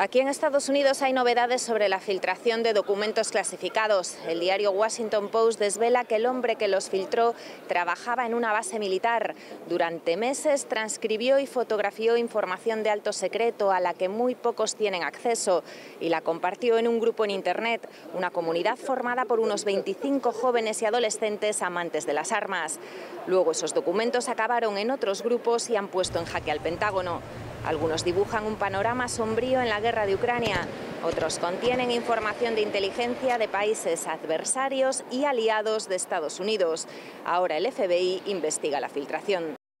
Aquí en Estados Unidos hay novedades sobre la filtración de documentos clasificados. El diario Washington Post desvela que el hombre que los filtró trabajaba en una base militar. Durante meses transcribió y fotografió información de alto secreto a la que muy pocos tienen acceso y la compartió en un grupo en Internet, una comunidad formada por unos 25 jóvenes y adolescentes amantes de las armas. Luego esos documentos acabaron en otros grupos y han puesto en jaque al Pentágono. Algunos dibujan un panorama sombrío en la guerra de Ucrania, otros contienen información de inteligencia de países adversarios y aliados de Estados Unidos. Ahora el FBI investiga la filtración.